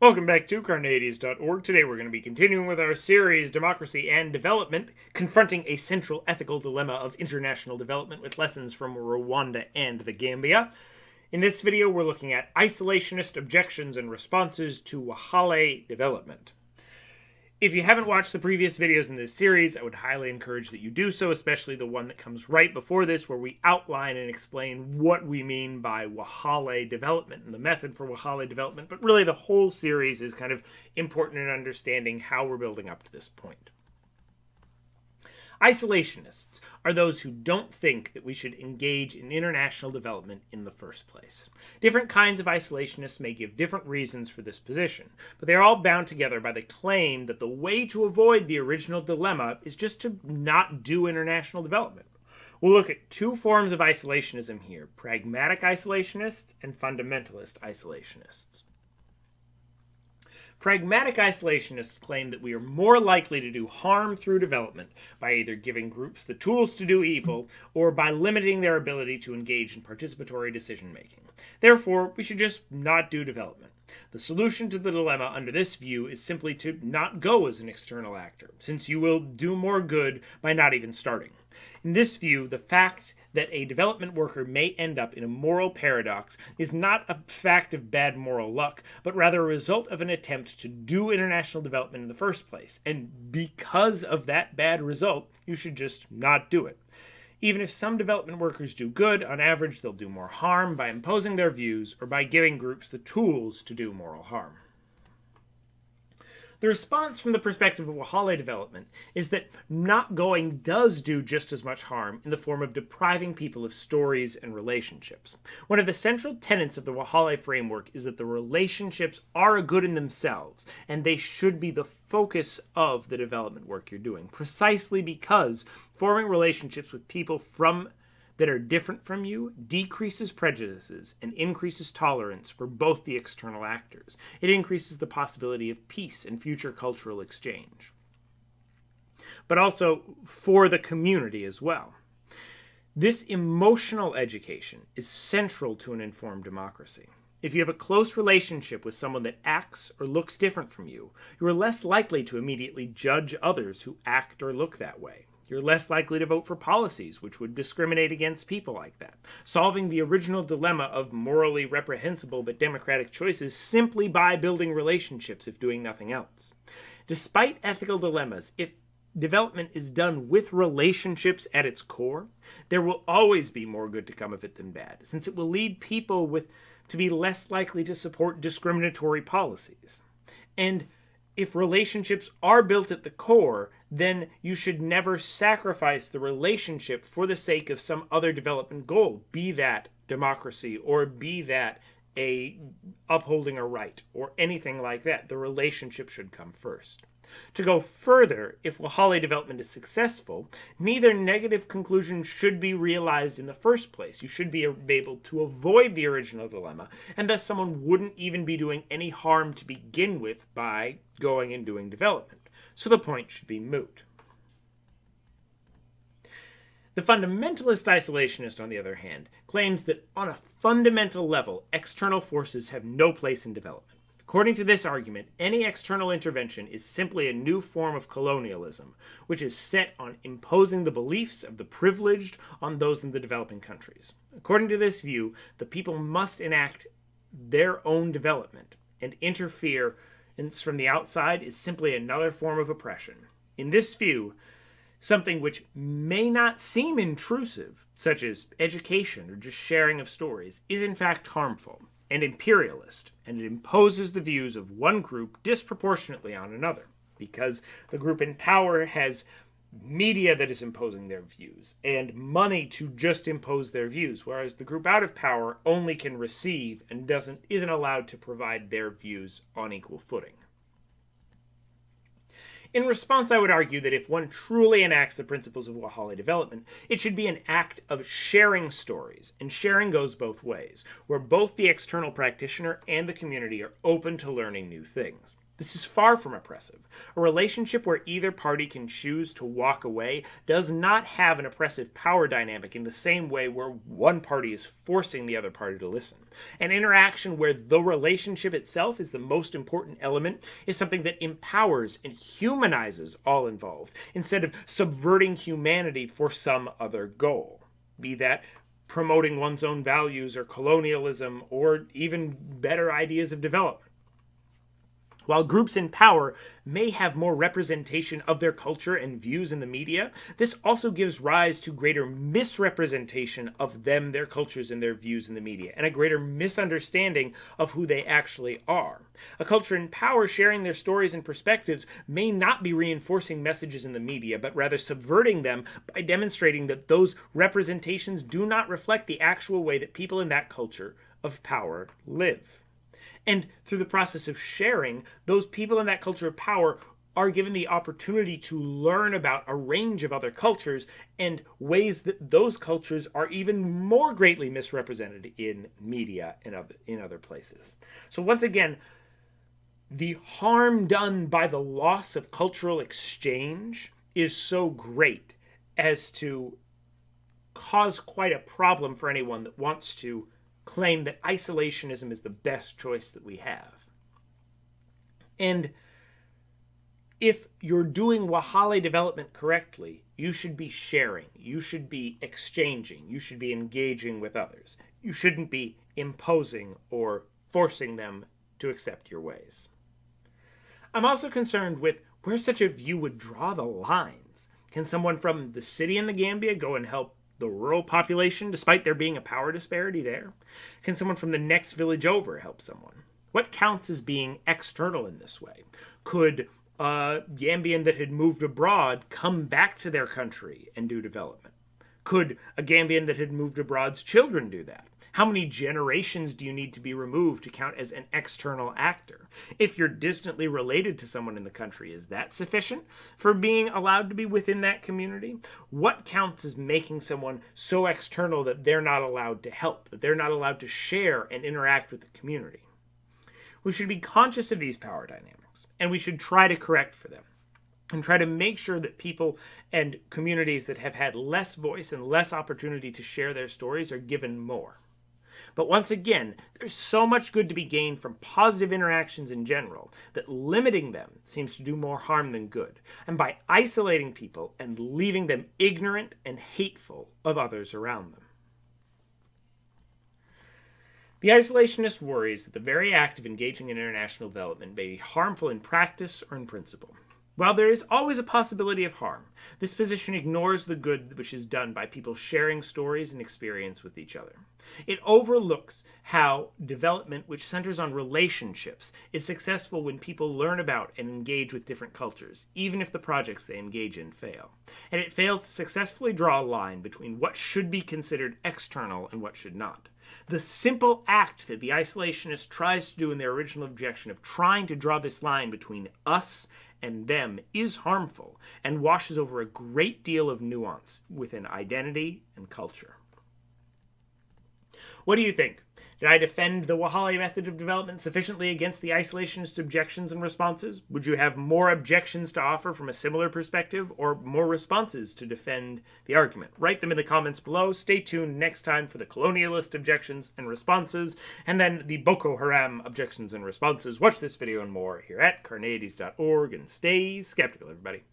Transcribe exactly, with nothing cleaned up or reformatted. Welcome back to Carneades dot org. Today we're going to be continuing with our series, Democracy and Development, Confronting a Central Ethical Dilemma of International Development with Lessons from Rwanda and the Gambia. In this video, we're looking at isolationist objections and responses to Waxaale development. If you haven't watched the previous videos in this series, I would highly encourage that you do so, especially the one that comes right before this, where we outline and explain what we mean by Waxaale development and the method for Waxaale development. But really, the whole series is kind of important in understanding how we're building up to this point. Isolationists are those who don't think that we should engage in international development in the first place. Different kinds of isolationists may give different reasons for this position, but they are all bound together by the claim that the way to avoid the original dilemma is just to not do international development. We'll look at two forms of isolationism here, pragmatic isolationists and fundamentalist isolationists. Pragmatic isolationists claim that we are more likely to do harm through development by either giving groups the tools to do evil or by limiting their ability to engage in participatory decision-making. Therefore, we should just not do development. The solution to the dilemma under this view is simply to not go as an external actor, since you will do more good by not even starting. In this view, the fact that a development worker may end up in a moral paradox is not a fact of bad moral luck, but rather a result of an attempt to do international development in the first place. And because of that bad result, you should just not do it. Even if some development workers do good, on average they'll do more harm by imposing their views or by giving groups the tools to do moral harm. The response from the perspective of Waxaale development is that not going does do just as much harm in the form of depriving people of stories and relationships. One of the central tenets of the Waxaale framework is that the relationships are a good in themselves, and they should be the focus of the development work you're doing, precisely because forming relationships with people from that are different from you decreases prejudices and increases tolerance for both the external actors. It increases the possibility of peace and future cultural exchange, but also for the community as well. This emotional education is central to an informed democracy. If you have a close relationship with someone that acts or looks different from you, you are less likely to immediately judge others who act or look that way. You're less likely to vote for policies which would discriminate against people like that. Solving the original dilemma of morally reprehensible but democratic choices simply by building relationships, if doing nothing else. Despite ethical dilemmas, if development is done with relationships at its core, there will always be more good to come of it than bad, since it will lead people with, to be less likely to support discriminatory policies. And if relationships are built at the core, then you should never sacrifice the relationship for the sake of some other development goal, be that democracy or be that a upholding a right or anything like that. The relationship should come first. To go further, if Waxaale development is successful, neither negative conclusion should be realized in the first place. You should be able to avoid the original dilemma, and thus someone wouldn't even be doing any harm to begin with by going and doing development. So the point should be moot. The fundamentalist isolationist, on the other hand, claims that on a fundamental level, external forces have no place in development. According to this argument, any external intervention is simply a new form of colonialism, which is set on imposing the beliefs of the privileged on those in the developing countries. According to this view, the people must enact their own development, and interference from the outside is simply another form of oppression. In this view, something which may not seem intrusive, such as education or just sharing of stories, is in fact harmful and imperialist, and it imposes the views of one group disproportionately on another, because the group in power has media that is imposing their views and money to just impose their views, whereas the group out of power only can receive and doesn't isn't allowed to provide their views on equal footing. In response, I would argue that if one truly enacts the principles of Waxaale development, it should be an act of sharing stories, and sharing goes both ways, where both the external practitioner and the community are open to learning new things. This is far from oppressive. A relationship where either party can choose to walk away does not have an oppressive power dynamic in the same way where one party is forcing the other party to listen. An interaction where the relationship itself is the most important element is something that empowers and humanizes all involved, instead of subverting humanity for some other goal, be that promoting one's own values or colonialism or even better ideas of development. While groups in power may have more representation of their culture and views in the media, this also gives rise to greater misrepresentation of them, their cultures, and their views in the media, and a greater misunderstanding of who they actually are. A culture in power sharing their stories and perspectives may not be reinforcing messages in the media, but rather subverting them by demonstrating that those representations do not reflect the actual way that people in that culture of power live. And through the process of sharing, those people in that culture of power are given the opportunity to learn about a range of other cultures and ways that those cultures are even more greatly misrepresented in media and in other places. So once again, the harm done by the loss of cultural exchange is so great as to cause quite a problem for anyone that wants to claim that isolationism is the best choice that we have. And if you're doing Waxaale development correctly, you should be sharing, you should be exchanging, you should be engaging with others. You shouldn't be imposing or forcing them to accept your ways. I'm also concerned with where such a view would draw the lines. Can someone from the city in the Gambia go and help the rural population, despite there being a power disparity there? Can someone from the next village over help someone? What counts as being external in this way? Could a Gambian that had moved abroad come back to their country and do development? Could a Gambian that had moved abroad's children do that? How many generations do you need to be removed to count as an external actor? If you're distantly related to someone in the country, is that sufficient for being allowed to be within that community? What counts as making someone so external that they're not allowed to help, that they're not allowed to share and interact with the community? We should be conscious of these power dynamics, and we should try to correct for them, and try to make sure that people and communities that have had less voice and less opportunity to share their stories are given more. But once again, there's so much good to be gained from positive interactions in general that limiting them seems to do more harm than good, and by isolating people and leaving them ignorant and hateful of others around them. The isolationist worries that the very act of engaging in international development may be harmful in practice or in principle. While there is always a possibility of harm, this position ignores the good which is done by people sharing stories and experience with each other. It overlooks how development, which centers on relationships, is successful when people learn about and engage with different cultures, even if the projects they engage in fail. And it fails to successfully draw a line between what should be considered external and what should not. The simple act that the isolationist tries to do in their original objection of trying to draw this line between us and them is harmful and washes over a great deal of nuance within identity and culture. What do you think? Did I defend the Waxaale method of development sufficiently against the isolationist objections and responses? Would you have more objections to offer from a similar perspective, or more responses to defend the argument? Write them in the comments below. Stay tuned next time for the colonialist objections and responses, and then the Boko Haram objections and responses. Watch this video and more here at Carneades dot org, and stay skeptical, everybody.